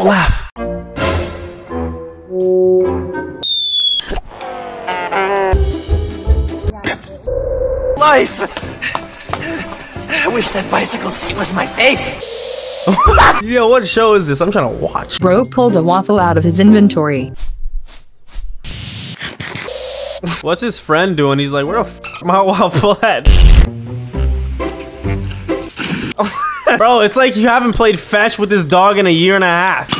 Don't laugh. Life! I wish that bicycle seat was my face. Yo, what show is this? I'm trying to watch. Bro pulled a waffle out of his inventory. What's his friend doing? He's like, where the f my waffle at? Bro, it's like you haven't played fetch with this dog in 1.5 years.